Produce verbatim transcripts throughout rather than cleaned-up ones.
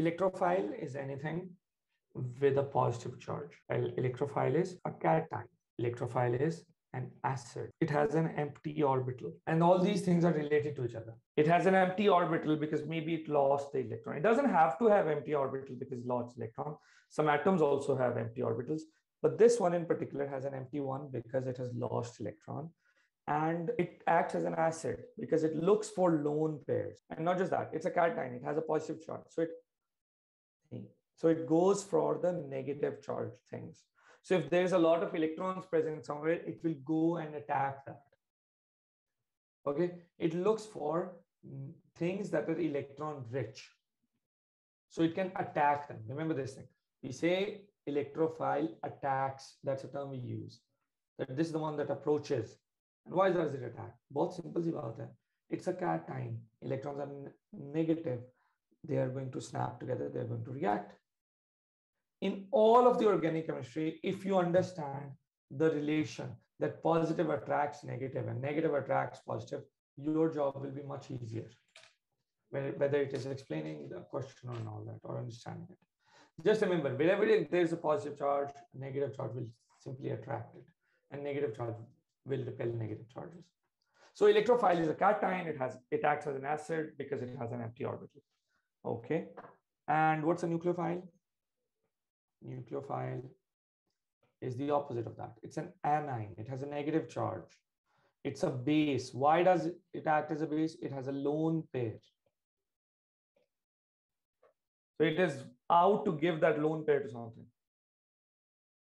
Electrophile is anything with a positive charge. Electrophile is a cation. Electrophile is an acid. It has an empty orbital. And all these things are related to each other. It has an empty orbital because maybe it lost the electron. It doesn't have to have empty orbital because it lost electron. Some atoms also have empty orbitals. But this one in particular has an empty one because it has lost electron. And it acts as an acid because it looks for lone pairs. And not just that, it's a cation. It has a positive charge. So it, so it goes for the negative charge things. So if there's a lot of electrons present somewhere, it will go and attack that. Okay. It looks for things that are electron rich. So it can attack them. Remember this thing. We say electrophile attacks. That's a term we use. That this is the one that approaches. And why does it attack? Both simple si baat hai. It's a cation. Electrons are negative. They are going to snap together. They're going to react. In all of the organic chemistry, if you understand the relation that positive attracts negative and negative attracts positive, your job will be much easier, whether it is explaining the question or all that, or understanding it. Just remember, wherever there is a positive charge, negative charge will simply attract it, and negative charge will repel negative charges. So electrophile is a cation. It has it acts as an acid because it has an empty orbital. Okay. And what's a nucleophile? Nucleophile is the opposite of that. It's an anion. It has a negative charge. It's a base. Why does it act as a base? It has a lone pair. So it is out to give that lone pair to something.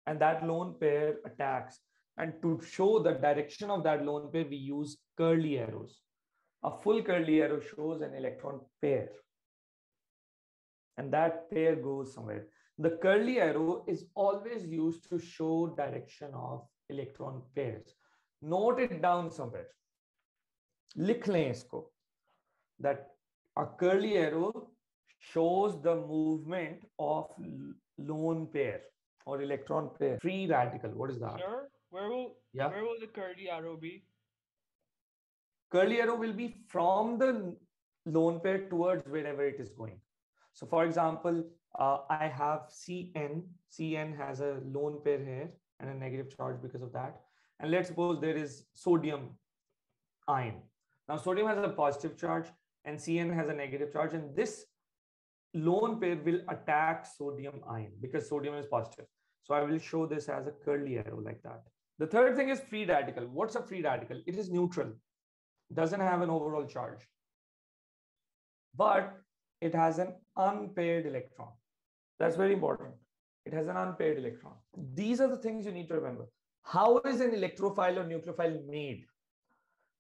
And that lone pair attacks. And to show the direction of that lone pair, we use curly arrows. A full curly arrow shows an electron pair. And that pair goes somewhere. The curly arrow is always used to show direction of electron pairs. Note it down somewhere. Likh lein isko. That a curly arrow shows the movement of lone pair or electron pair. Free radical. What is that? Sure. Where will, yeah. where will the curly arrow be? Curly arrow will be from the lone pair towards wherever it is going. So for example, uh, I have C N. C N has a lone pair here and a negative charge because of that. And let's suppose there is sodium ion. Now sodium has a positive charge and C N has a negative charge. And this lone pair will attack sodium ion because sodium is positive. So I will show this as a curly arrow like that. The third thing is free radical. What's a free radical? It is neutral. Doesn't have an overall charge. But it has an unpaired electron. That's very important. It has an unpaired electron. These are the things you need to remember. How is an electrophile or nucleophile made?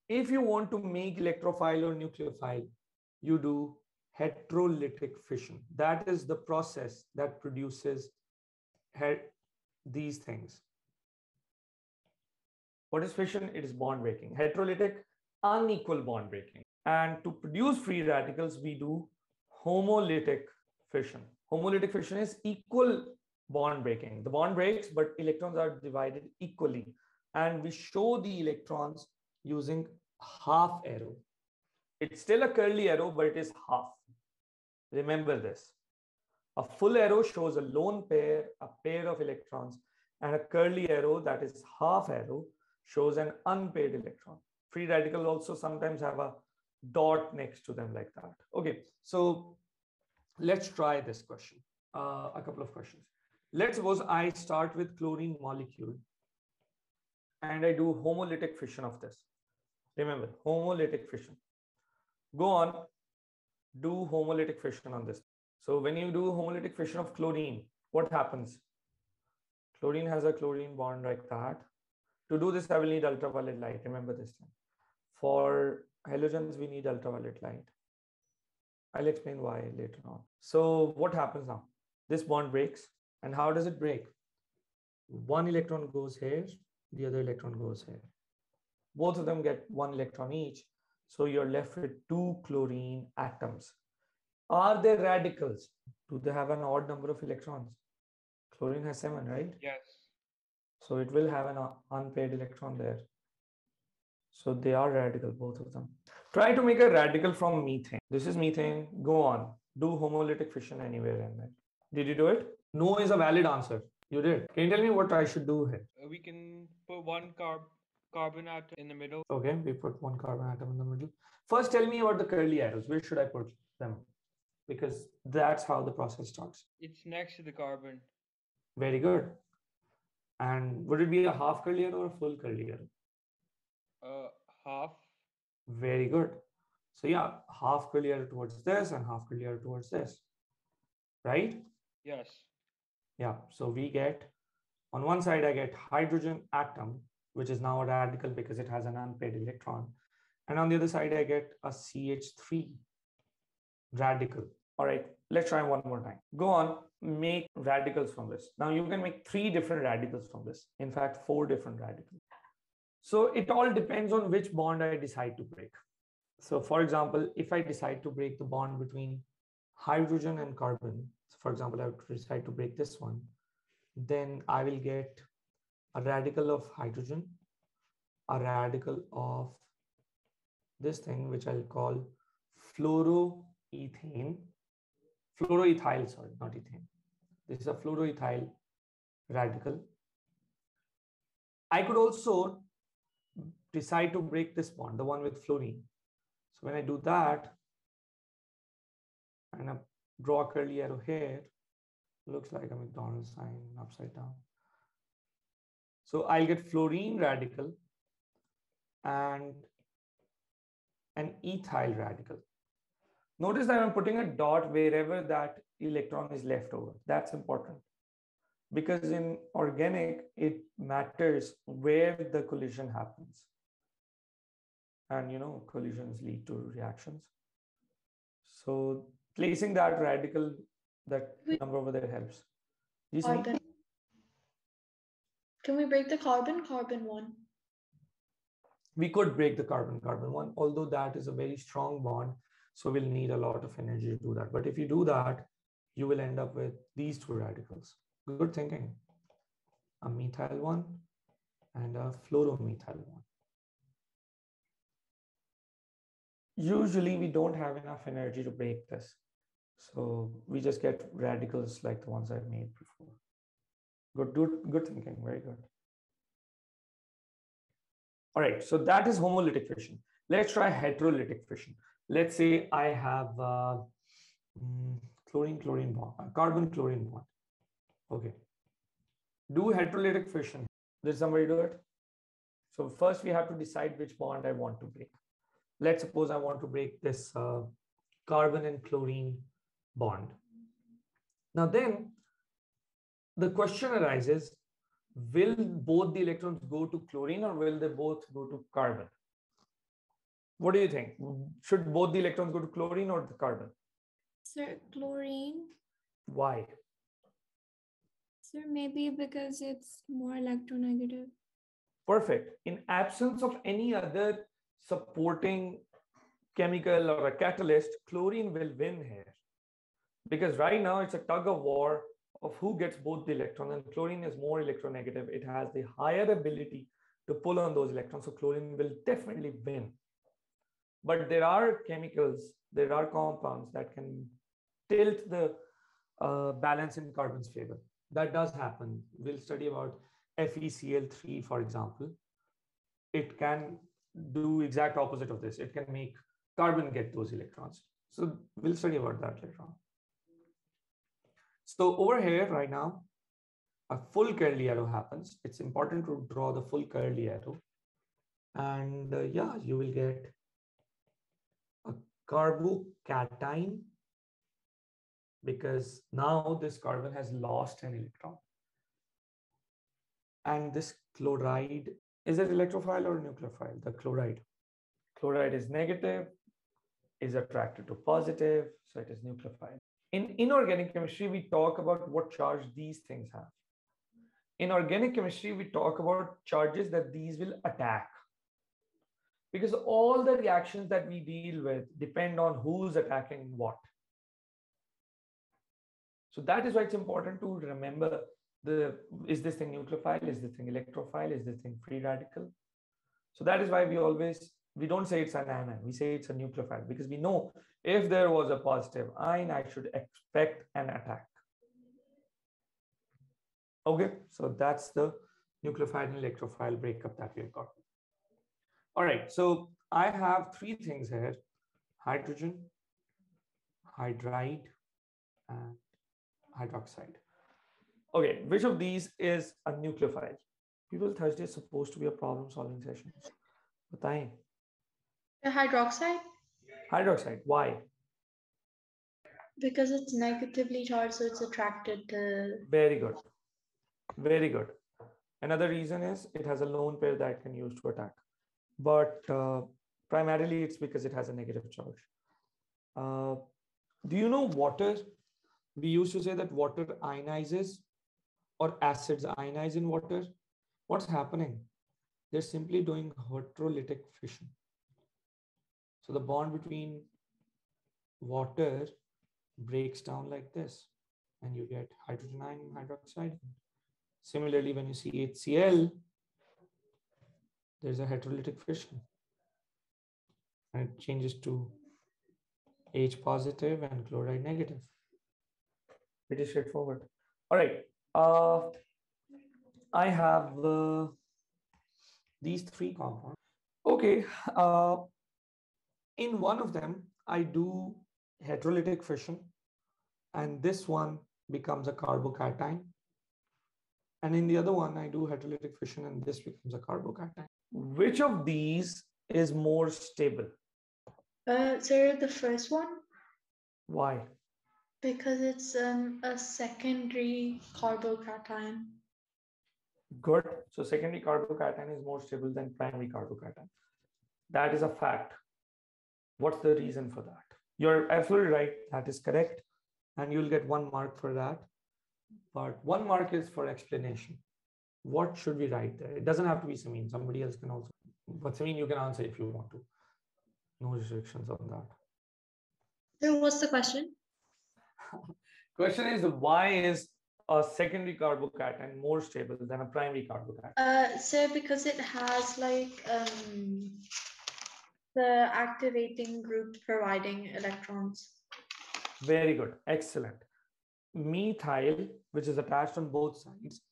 If you want to make electrophile or nucleophile, you do heterolytic fission. That is the process that produces these things. What is fission? It is bond breaking. Heterolytic, unequal bond breaking. And to produce free radicals, we do homolytic fission. Homolytic fission is equal bond breaking. The bond breaks, but electrons are divided equally. And we show the electrons using half arrow. It's still a curly arrow, but it is half. Remember this. A full arrow shows a lone pair, a pair of electrons, and a curly arrow that is half arrow shows an unpaired electron. Free radicals also sometimes have a dot next to them like that. Okay, so let's try this question, uh, a couple of questions. Let's suppose I start with chlorine molecule and I do homolytic fission of this. Remember, homolytic fission. Go on, do homolytic fission on this. So when you do homolytic fission of chlorine, what happens? Chlorine has a chlorine bond like that. To do this, I will need ultraviolet light. Remember this thing. For halogens, we need ultraviolet light. I'll explain why later on. So what happens now? This bond breaks. And how does it break? One electron goes here. The other electron goes here. Both of them get one electron each. So you're left with two chlorine atoms. Are they radicals? Do they have an odd number of electrons? Chlorine has seven, right? Yes. So it will have an unpaired electron there. So they are radical, both of them. Try to make a radical from methane. This is methane. Go on. do homolytic fission anywhere in there. Did you do it? No is a valid answer. You did. Can you tell me what I should do here? We can put one carb carbon atom in the middle. Okay, we put one carbon atom in the middle. First, tell me about the curly arrows. Where should I put them? Because that's how the process starts. It's next to the carbon. Very good. And would it be a half curly arrow or a full curly arrow? Uh, half. Very good. So yeah, half curly arrow towards this and half curly arrow towards this. Right? Yes. Yeah. So we get, on one side, I get hydrogen atom, which is now a radical because it has an unpaired electron. And on the other side, I get a C H three radical. All right, let's try one more time. Go on, make radicals from this. Now you can make three different radicals from this. In fact, four different radicals. So it all depends on which bond I decide to break. So for example, if I decide to break the bond between hydrogen and carbon, so for example, I would decide to break this one, then I will get a radical of hydrogen, a radical of this thing, which I'll call fluoroethane, fluoroethyl, sorry, not ethane. This is a fluoroethyl radical. I could also decide to break this bond, the one with fluorine. So when I do that, and I draw a curly arrow here, looks like a McDonald's sign upside down. So I'll get fluorine radical and an ethyl radical. Notice that I'm putting a dot wherever that electron is left over. That's important because in organic, it matters where the collision happens. And you know, collisions lead to reactions. So placing that radical, that number over there helps. You see? Can we break the carbon-carbon one? We could break the carbon-carbon one, although that is a very strong bond. So we'll need a lot of energy to do that. But if you do that, you will end up with these two radicals. Good thinking. A methyl one and a fluoromethyl one. Usually we don't have enough energy to break this. So we just get radicals like the ones I made before. Good, good, good thinking. Very good. All right. So that is homolytic fission. Let's try heterolytic fission. Let's say I have a chlorine, chlorine bond, a carbon, chlorine bond. Okay. Do heterolytic fission. Did somebody do it? So first we have to decide which bond I want to break. Let's suppose I want to break this uh, carbon and chlorine bond. Now then, the question arises, will both the electrons go to chlorine or will they both go to carbon? What do you think? Should both the electrons go to chlorine or the carbon? Sir, chlorine. Why? Sir, maybe because it's more electronegative. Perfect. In absence of any other supporting chemical or a catalyst, chlorine will win here. Because right now it's a tug of war of who gets both the electron, and chlorine is more electronegative. It has the higher ability to pull on those electrons. So chlorine will definitely win. But there are chemicals, there are compounds that can tilt the uh, balance in carbon's favor. That does happen. We'll study about F e C l three, for example. It can do exact opposite of this. It can make carbon get those electrons. So we'll study about that later on. So over here right now, a full curly arrow happens. It's important to draw the full curly arrow. And uh, yeah, you will get a carbocation because now this carbon has lost an electron. And this chloride, is it electrophile or nucleophile? The chloride. Chloride is negative, is attracted to positive, so it is nucleophile. In inorganic chemistry, we talk about what charge these things have. In organic chemistry, we talk about charges that these will attack. Because all the reactions that we deal with depend on who's attacking what. So that is why it's important to remember the, is this thing nucleophile? Is this thing electrophile? Is this thing free radical? So that is why we always we don't say it's an anion, we say it's a nucleophile, because we know if there was a positive ion, I should expect an attack. Okay, so that's the nucleophile and electrophile breakup that we've got. All right, so I have three things here: hydrogen, hydride, and hydroxide. Okay, which of these is a nucleophile? People, Thursday is supposed to be a problem solving session. Bataye. The hydroxide? Hydroxide, why? Because it's negatively charged, so it's attracted to... Very good, very good. Another reason is it has a lone pair that it can use to attack. But uh, primarily it's because it has a negative charge. Uh, do you know water? We used to say that water ionizes, or acids ionize in water. What's happening? They're simply doing heterolytic fission. So the bond between water breaks down like this, and you get hydrogen ion and hydroxide. Similarly, when you see HCl, there's a heterolytic fission, and it changes to H positive and chloride negative. Pretty straightforward. All right. Uh, I have uh, these three compounds. Okay. Uh, in one of them, I do heterolytic fission, and this one becomes a carbocation. And in the other one, I do heterolytic fission, and this becomes a carbocation. Which of these is more stable? Uh, sir, the first one. Why? Because it's um, a secondary carbocation. Good. So secondary carbocation is more stable than primary carbocation. That is a fact. What's the reason for that? You're absolutely right. That is correct. And you'll get one mark for that. But one mark is for explanation. What should we write there? It doesn't have to be Samin. Somebody else can also. But Samin, you can answer if you want to. No restrictions on that. Then what's the question? Question is, why is a secondary carbocation more stable than a primary carbocation? Uh, so because it has like um, the activating group providing electrons. Very good. Excellent. Methyl, which is attached on both sides.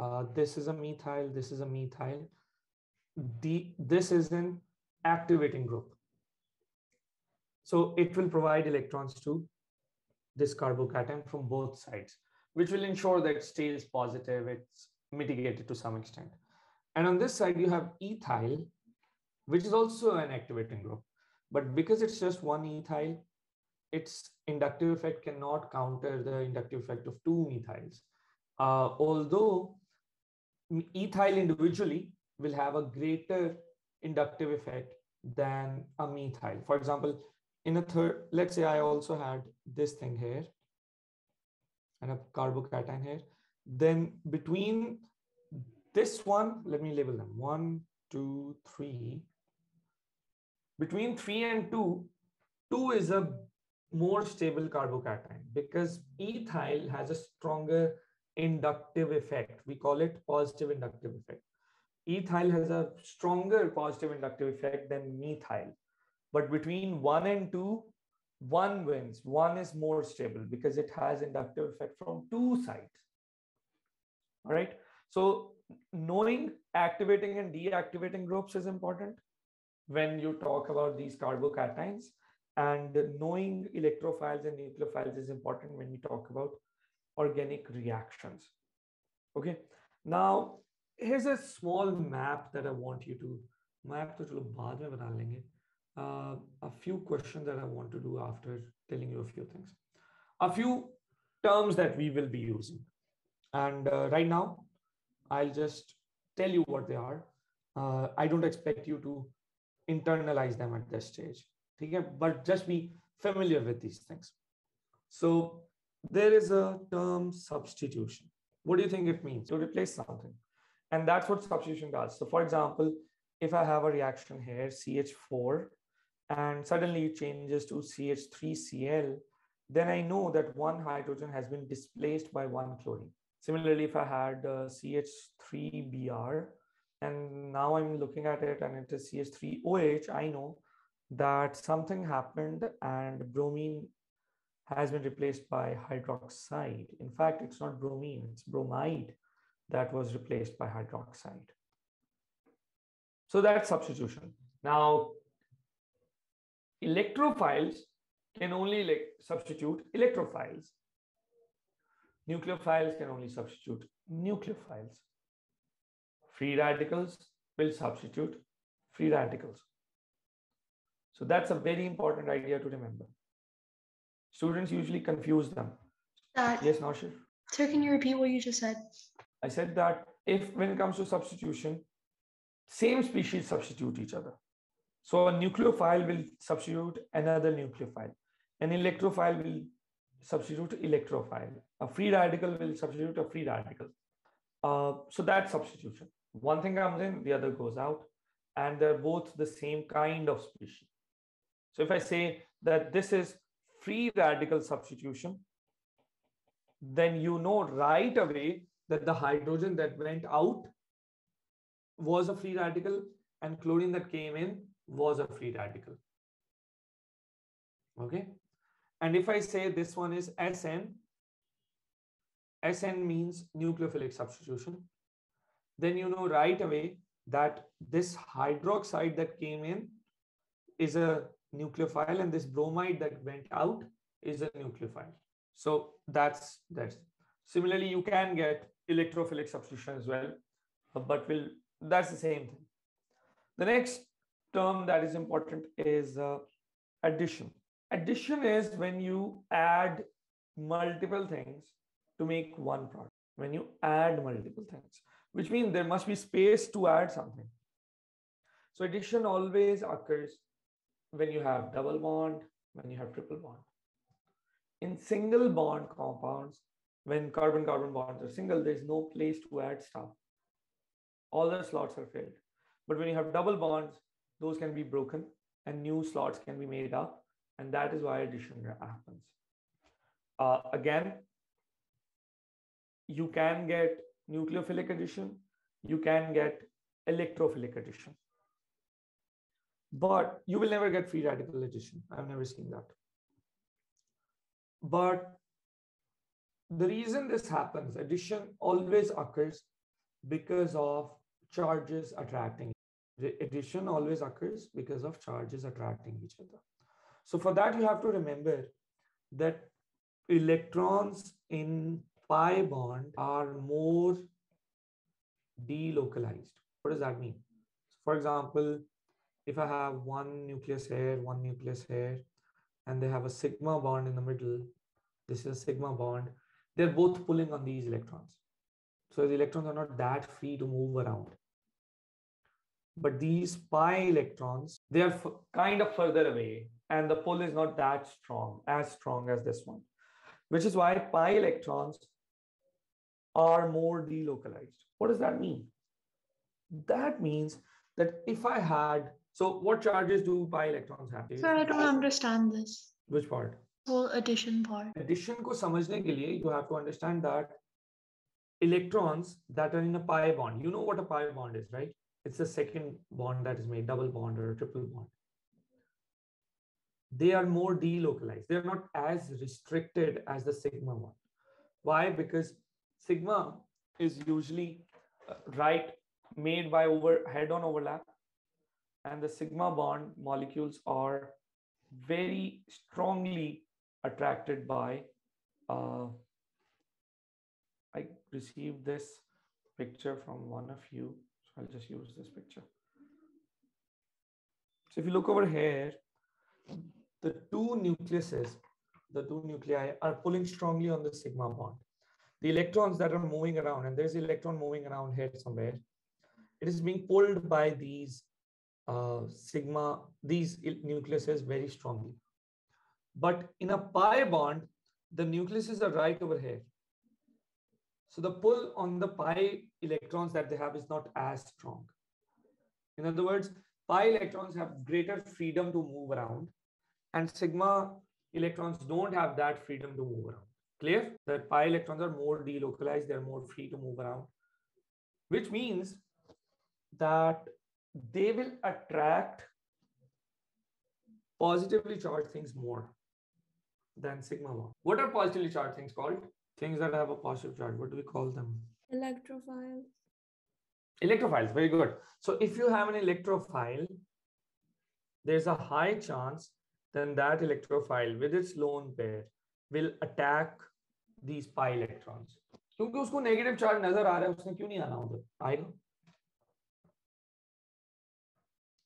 Uh, this is a methyl, this is a methyl. The, this is an activating group. So it will provide electrons to this carbocation from both sides, which will ensure that it stays positive, it's mitigated to some extent. And on this side, you have ethyl, which is also an activating group. But because it's just one ethyl, its inductive effect cannot counter the inductive effect of two methyls. Uh, although ethyl individually will have a greater inductive effect than a methyl. For example, in a third, let's say I also had this thing here and a carbocation here. Then between this one, let me label them, one, two, three. Between three and two, two is a more stable carbocation because ethyl has a stronger inductive effect. We call it positive inductive effect. Ethyl has a stronger positive inductive effect than methyl. But between one and two, one wins. One is more stable because it has inductive effect from two sides. All right. So knowing activating and deactivating groups is important when you talk about these carbocations, and knowing electrophiles and nucleophiles is important when we talk about organic reactions. Okay. Now, here's a small map that I want you to map. Uh, a few questions that I want to do after telling you a few things. A few terms that we will be using. And uh, right now, I'll just tell you what they are. Uh, I don't expect you to internalize them at this stage, okay? But just be familiar with these things. So there is a term substitution. What do you think it means? To replace something. And that's what substitution does. So for example, if I have a reaction here, C H four, and suddenly it changes to C H three C l, then I know that one hydrogen has been displaced by one chlorine. Similarly, if I had uh, C H three B r and now I'm looking at it and it is C H three O H, I know that something happened and bromine has been replaced by hydroxide. In fact, it's not bromine, it's bromide that was replaced by hydroxide. So that's substitution. Now, electrophiles can only like substitute electrophiles. Nucleophiles can only substitute nucleophiles. Free radicals will substitute free radicals. So that's a very important idea to remember. Students usually confuse them. Uh, yes, Naushir? Sir, can you repeat what you just said? I said that if when it comes to substitution, same species substitute each other. So a nucleophile will substitute another nucleophile. An electrophile will substitute electrophile. A free radical will substitute a free radical. Uh, so that's substitution. One thing comes in, the other goes out. And they're both the same kind of species. So if I say that this is free radical substitution, then you know right away that the hydrogen that went out was a free radical and chlorine that came in was a free radical. Okay. And if I say this one is S N, S N means nucleophilic substitution, then you know right away that this hydroxide that came in is a nucleophile and this bromide that went out is a nucleophile. So that's that's similarly, you can get electrophilic substitution as well, but we'll, that's the same thing. The next term that is important is uh, addition. Addition is when you add multiple things to make one product. When you add multiple things, which means there must be space to add something. So addition always occurs when you have double bond, when you have triple bond. In single bond compounds, when carbon-carbon bonds are single, there's no place to add stuff. All the slots are filled. But when you have double bonds, those can be broken and new slots can be made up. And that is why addition happens. Uh, again, you can get nucleophilic addition, you can get electrophilic addition. But you will never get free radical addition. I've never seen that. But the reason this happens, addition always occurs because of charges attracting. Addition always occurs because of charges attracting each other. So for that, you have to remember that electrons in pi bond are more delocalized. What does that mean? For example, if I have one nucleus here, one nucleus here, and they have a sigma bond in the middle, this is a sigma bond, they're both pulling on these electrons. So the electrons are not that free to move around. But these pi electrons, they are kind of further away, and the pull is not that strong, as strong as this one, which is why pi electrons are more delocalized. What does that mean? That means that if I had, so what charges do pi electrons have? Sir, I don't understand this. Which part? Whole addition part. Addition ko samajhne ke liye, you have to understand that electrons that are in a pi bond, you know what a pi bond is, right? It's the second bond that is made, double bond or a triple bond. They are more delocalized. They're not as restricted as the sigma one. Why? Because sigma is usually right made by over head-on overlap, and the sigma bond molecules are very strongly attracted by, uh, I received this picture from one of you, so I'll just use this picture. So if you look over here, the two nucleuses, the two nuclei are pulling strongly on the sigma bond. The electrons that are moving around, and there's an electron moving around here somewhere, it is being pulled by these uh, sigma, these nucleuses very strongly. But in a pi bond, the nucleuses are right over here. So the pull on the pi electrons that they have is not as strong. In other words, pi electrons have greater freedom to move around, and sigma electrons don't have that freedom to move around. Clear? That pi electrons are more delocalized, they're more free to move around, which means that they will attract positively charged things more than sigma one. What are positively charged things called? Things that have a positive charge. What do we call them? Electrophiles. Electrophiles, very good. So if you have an electrophile, there's a high chance then that electrophile with its lone pair will attack these pi electrons. क्योंकि उसको negative charge नजर आ रहा है, उसने क्यों नहीं आना उधर? आएगा.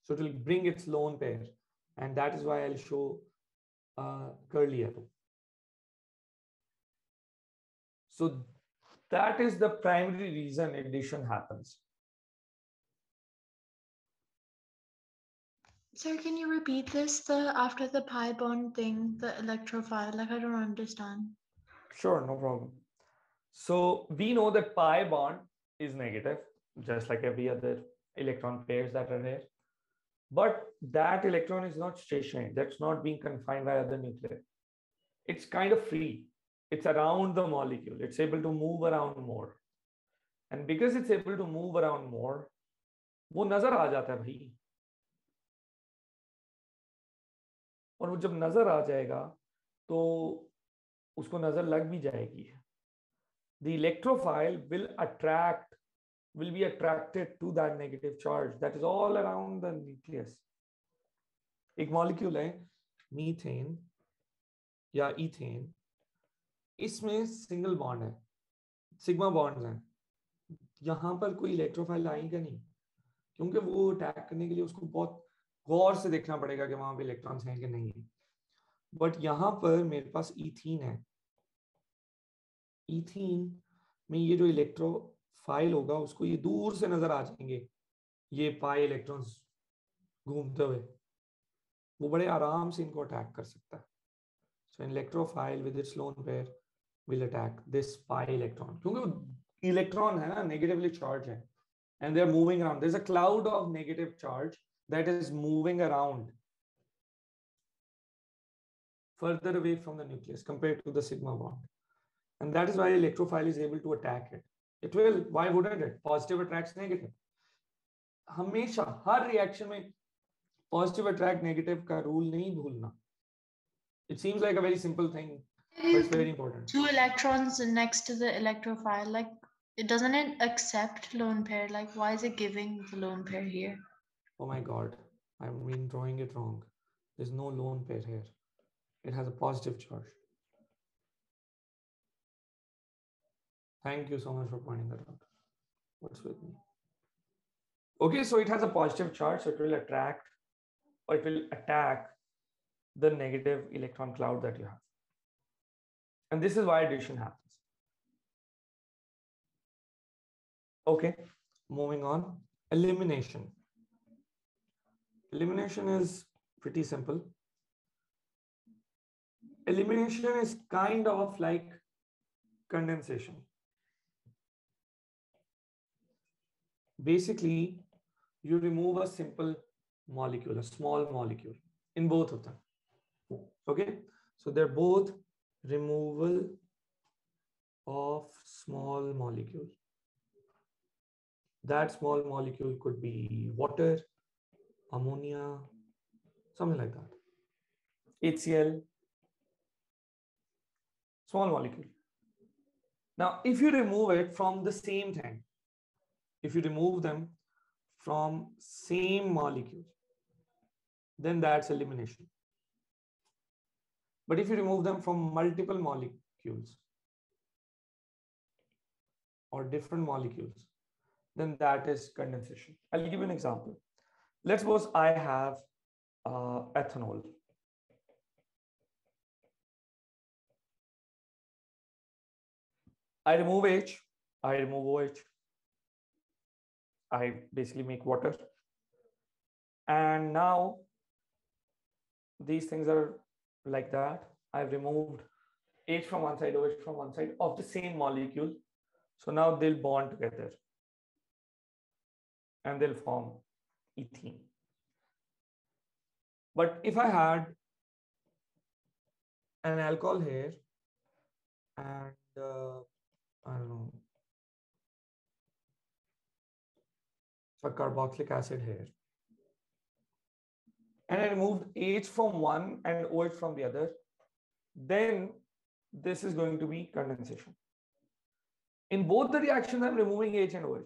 So it will bring its lone pair, and that is why I'll show uh, curly arrow. So that is the primary reason addition happens. Sir, can you repeat this? The after the pi bond thing, the electrophile. Like I don't understand. Sure, no problem. So we know that pi bond is negative, just like every other electron pairs that are there. But that electron is not stationary. That's not being confined by other nuclei. It's kind of free. It's around the molecule. It's able to move around more. And because it's able to move around more, वो नजर आ जाता है भाई. और वो जब नजर आ जाएगा, तो उसको नजर लग भी जाएगी. The electrophile will attract, will be attracted to that negative charge that is all around the nucleus. एक molecule है, methane या ethane. इसमें सिंगल बॉन्ड है, सिग्मा बॉन्ड्स हैं. यहाँ पर कोई इलेक्ट्रोफाइल आएगा नहीं, क्योंकि वो अटैक करने के लिए उसको बहुत गौर से देखना पड़ेगा कि वहाँ पे इलेक्ट्रॉन्स हैं कि नहीं है. बट यहाँ पर मेरे पास इथीन है. इथीन में ये जो इलेक्ट्रोफाइल होगा, उसको ये दूर से नजर आ जाएंगे, ये पाई इलेक्ट्रॉन्स घूमते हुए. वो बड़े आराम से इनको अटैक कर सकता है. So an electrophile with its lone pair will attack this pi electron. Because electron is negatively charged and they're moving around. There's a cloud of negative charge that is moving around further away from the nucleus compared to the sigma bond. And that is why electrophile is able to attack it. It will, why wouldn't it? Positive attracts negative. Hamesha, har reaction mein positive attract negative ka rule nahi bhulna. It seems like a very simple thing, but it's very important. Two electrons next to the electrophile, like it doesn't it accept lone pair? Like why is it giving the lone pair here? Oh my God, I've been drawing it wrong. There's no lone pair here. It has a positive charge. Thank you so much for pointing that out. What's with me? Okay, so it has a positive charge, so it will attract, or it will attack the negative electron cloud that you have. And this is why addition happens. Okay, moving on. Elimination. Elimination is pretty simple. Elimination is kind of like condensation. Basically, you remove a simple molecule, a small molecule, in both of them. Okay, so they're both removal of small molecule. That small molecule could be water, ammonia, something like that. H C L, small molecule. Now, if you remove it from the same thing, if you remove them from same molecule, then that's elimination. But if you remove them from multiple molecules or different molecules, then that is condensation. I'll give you an example. Let's suppose I have uh, ethanol. I remove H, I remove OH. I basically make water. And now these things are like that. I've removed H from one side, OH from one side of the same molecule. So now they'll bond together and they'll form ethene. But if I had an alcohol here and uh, I don't know, for carboxylic acid here. And I removed H from one and OH from the other. Then this is going to be condensation. In both the reactions, I'm removing H and OH.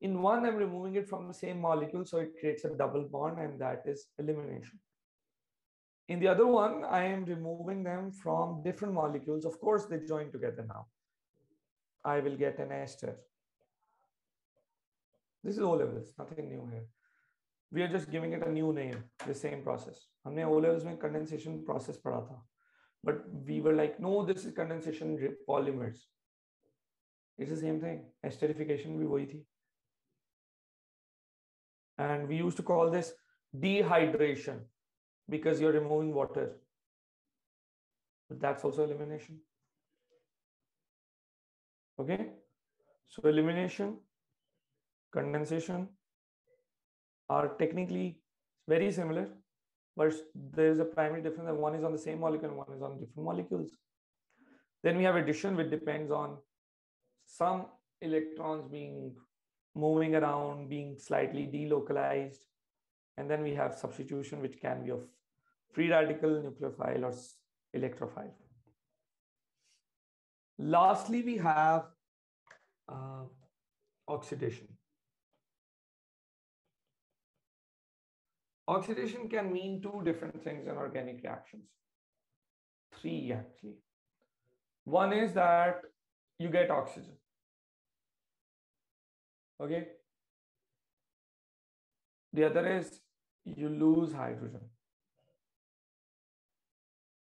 In one, I'm removing it from the same molecule, so it creates a double bond, and that is elimination. In the other one, I am removing them from different molecules. Of course, they join together now. I will get an ester. This is O-levels, nothing new here. We are just giving it a new name, the same process. Humne O-levels mein condensation process padha tha. But we were like, no, this is condensation polymers. It's the same thing. Esterification bhi wohi thi. And we used to call this dehydration because you're removing water. But that's also elimination. Okay? So elimination, condensation are technically very similar, but there is a primary difference that one is on the same molecule and one is on different molecules. Then we have addition, which depends on some electrons being moving around, being slightly delocalized. And then we have substitution, which can be of free radical, nucleophile, or electrophile. Lastly, we have uh, oxidation. Oxidation can mean two different things in organic reactions. Three, actually. One is that you get oxygen. Okay? The other is you lose hydrogen.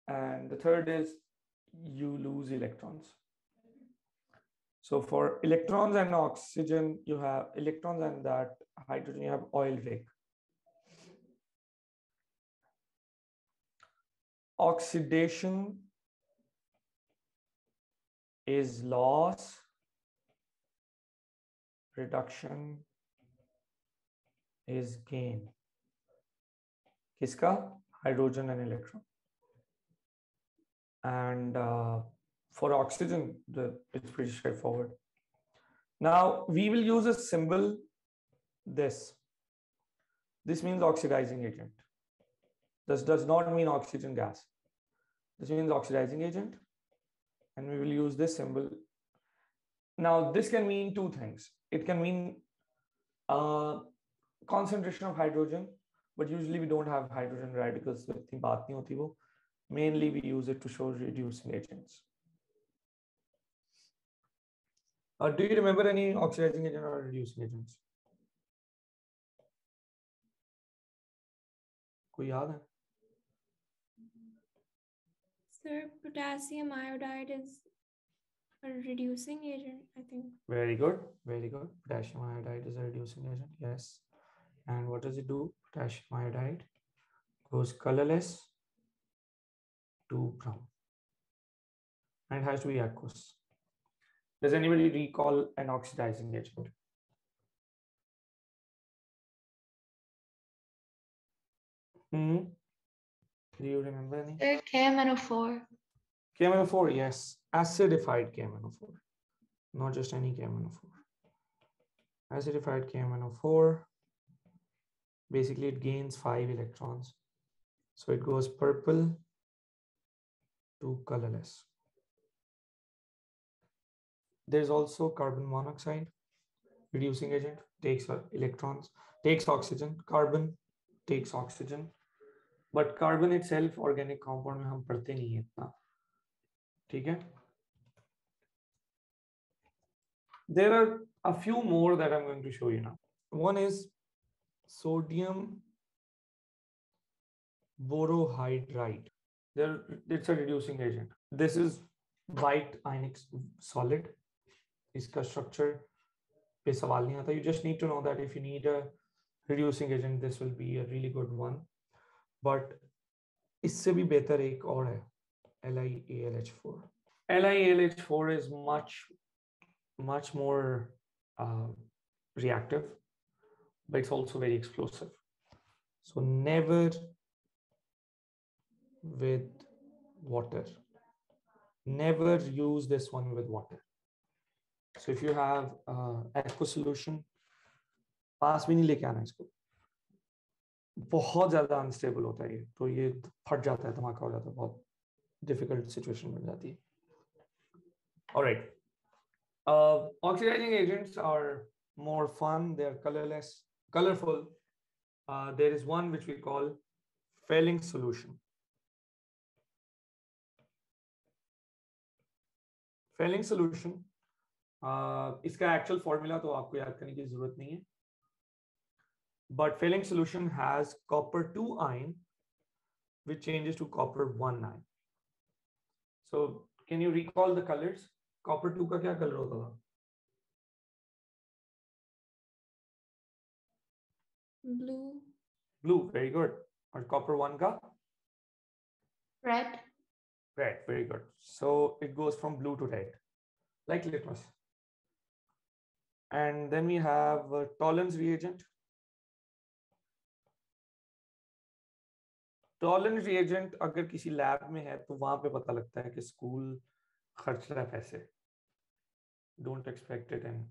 And the third is you lose electrons. So for electrons and oxygen, you have electrons, and that hydrogen, you have oil rake. Oxidation is loss, reduction is gain. Kiska? Hydrogen and electron. And uh, for oxygen, the, it's pretty straightforward. Now, we will use a symbol, this. This means oxidizing agent. This does not mean oxygen gas. This means oxidizing agent. And we will use this symbol. Now, this can mean two things. It can mean uh, concentration of hydrogen, but usually we don't have hydrogen radicals. Mainly we use it to show reducing agents. Uh, do you remember any oxidizing agent or reducing agents? Koi yaad hai? Sir, potassium iodide is a reducing agent, I think. Very good, very good. Potassium iodide is a reducing agent, yes. And what does it do? Potassium iodide goes colorless to brown. And it has to be aqueous. Does anybody recall an oxidizing agent? Hmm? Do you remember any? Sir, K M N O four. K M N O four, yes. Acidified K M N O four. Not just any K M N O four. Acidified K M N O four. Basically, it gains five electrons. So it goes purple to colorless. There's also carbon monoxide. Reducing agent takes electrons, takes oxygen. Carbon takes oxygen. But carbon itself, organic compound में हम पढ़ते नहीं है इतना, ठीक है? There are a few more that I'm going to show you now. One is sodium borohydride. There, it's a reducing agent. This is white ionic solid. Iska structure पे सवाल नहीं आता. You just need to know that if you need a reducing agent, this will be a really good one. But इससे भी बेहतर एक और है, L i A L H four. L i A L H four is much, much more uh, reactive, but it's also very explosive. So never with water. Never use this one with water. So if you have uh, aqueous solution, पास भी नहीं लेके आना, इसको बहुत ज्यादा unstable होता है ये, तो ये फट जाता है, धमाका हो जाता है, बहुत डिफिकल्ट सिचुएशन बन जाती है। Alright, oxidising agents are more fun, they are colourless, colourful. There is one which we call Fehling's solution. Fehling's solution, इसका एक्चुअल फॉर्मूला तो आपको याद करने की जरूरत नहीं है, but Fehling's solution has copper two ion which changes to copper one ion. So can you recall the colors? Copper two का क्या कलर होता था? Blue. Blue, very good. और copper one का? Red. Red, very good. So it goes from blue to red, like litmus. And then we have uh, Tollens reagent. Tollens reagent अगर किसी lab में है तो वहां पे पता लगता है कि स्कूल खर्च रहा है पैसे, don't expect it. And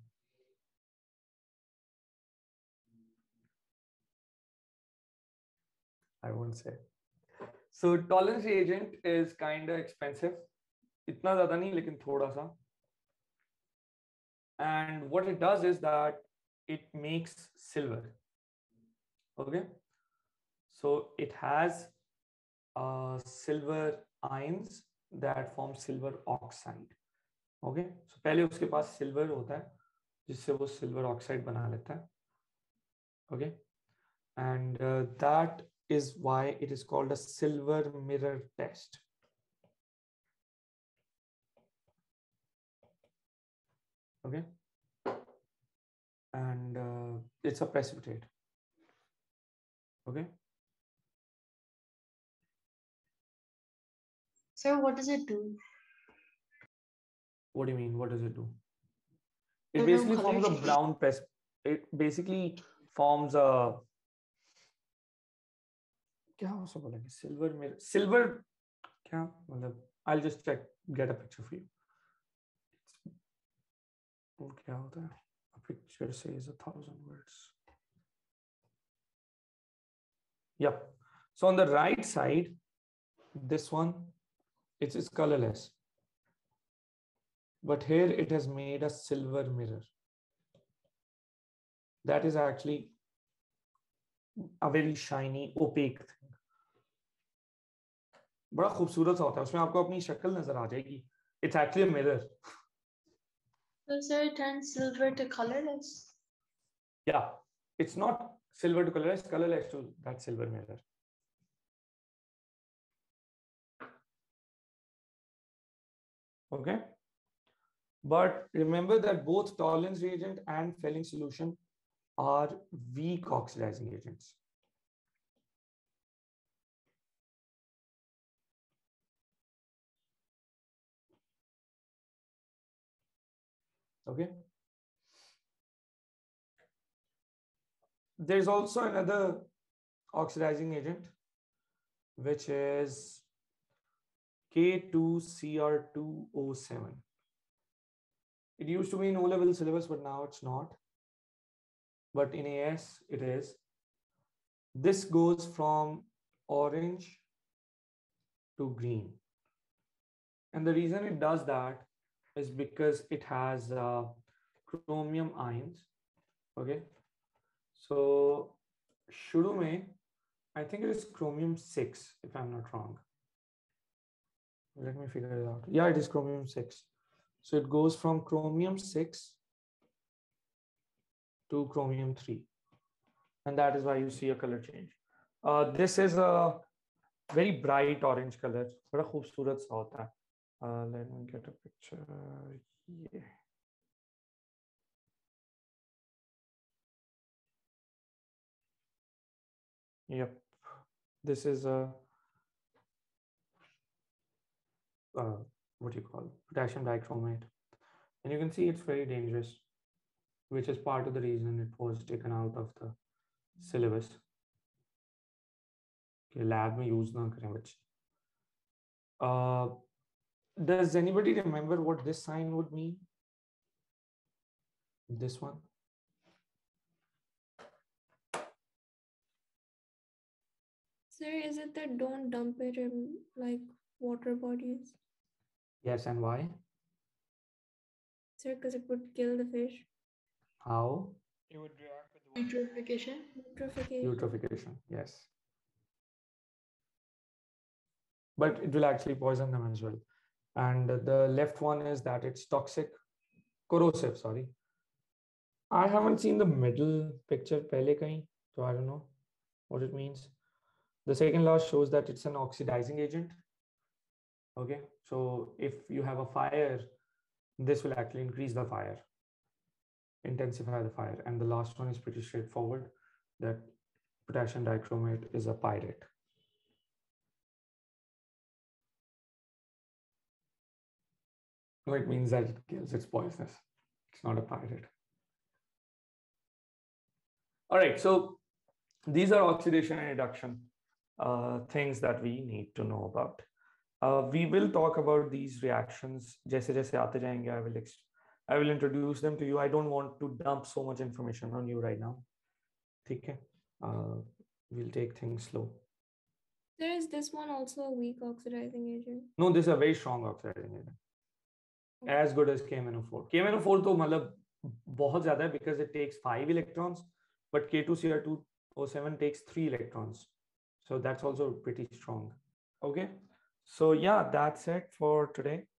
I won't say, so Tollens reagent is kind of expensive, इतना ज्यादा नहीं लेकिन थोड़ा सा। And what it does is that it makes silver. Okay, so it has uh, silver ions that form silver oxide. Okay, so पहले उसके पास silver होता है जिससे वो silver oxide बना लेता है। Okay, and uh, that is why it is called a silver mirror test. Okay, and uh, it's a precipitate. Okay. Sir, what does it do? What do you mean? What does it do? It no, basically no forms a brown press. It basically forms a. क्या हो सकता है कि silver mirror? Silver क्या मतलब? I'll just check, get a picture for you. वो क्या होता है? A picture says a thousand words. Yep. So on the right side, this one. It is colorless, but here it has made a silver mirror. That is actually a very shiny, opaque thing. बड़ा खूबसूरत सा होता है, उसमें आपको अपनी शक्ल नजर आ जाएगी। It's actually a mirror. So sir, it turns silver to colorless. Yeah, it's not silver to colorless. Colorless to that silver mirror. Okay, but remember that both Tollens reagent and Fehling's solution are weak oxidizing agents. Okay, there is also another oxidizing agent which is K two C r two O seven. It used to be in O level syllabus, but now it's not. But in A S it is. This goes from orange to green, and the reason it does that is because it has uh, chromium ions. Okay, so shuru mein, I think it is chromium six, if I'm not wrong. Let me figure it out. Yeah, it is chromium six. So it goes from chromium six to chromium three, and that is why you see a color change. Uh, this is a very bright orange color. बड़ा खूबसूरत सा होता है. Let me get a picture. Yeah. Yep. This is a. Uh, what do you call potassium dichromate, and you can see it's very dangerous, which is part of the reason it was taken out of the syllabus. Okay, lab mein use na kare bachche. Uh, does anybody remember what this sign would mean? This one. Sir, is it that don't dump it in like water bodies? Yes, and why? Sir, because it would kill the fish. How? It would react with the water. Eutrophication. Eutrophication. Eutrophication, yes. But it will actually poison them as well. And the left one is that it's toxic, corrosive, sorry. I haven't seen the middle picture pehle kahin, so I don't know what it means. The second last shows that it's an oxidizing agent. Okay, so if you have a fire, this will actually increase the fire, intensify the fire. And the last one is pretty straightforward, that potassium dichromate is a pyrite. No, it means that it kills, it's poisonous. It's not a pyrite. All right, so these are oxidation and reduction uh, things that we need to know about. Uh, we will talk about these reactions. Jaise jaise aate jayenge, I will I will introduce them to you. I don't want to dump so much information on you right now. Okay, uh, we'll take things slow. There is this one also a weak oxidizing agent. No, this is a very strong oxidizing agent. As good as K M N O four. K M N O four to matlab bahut zyada hai because it takes five electrons, but K two C r two O seven takes three electrons. So that's also pretty strong. Okay. So yeah, that's it for today.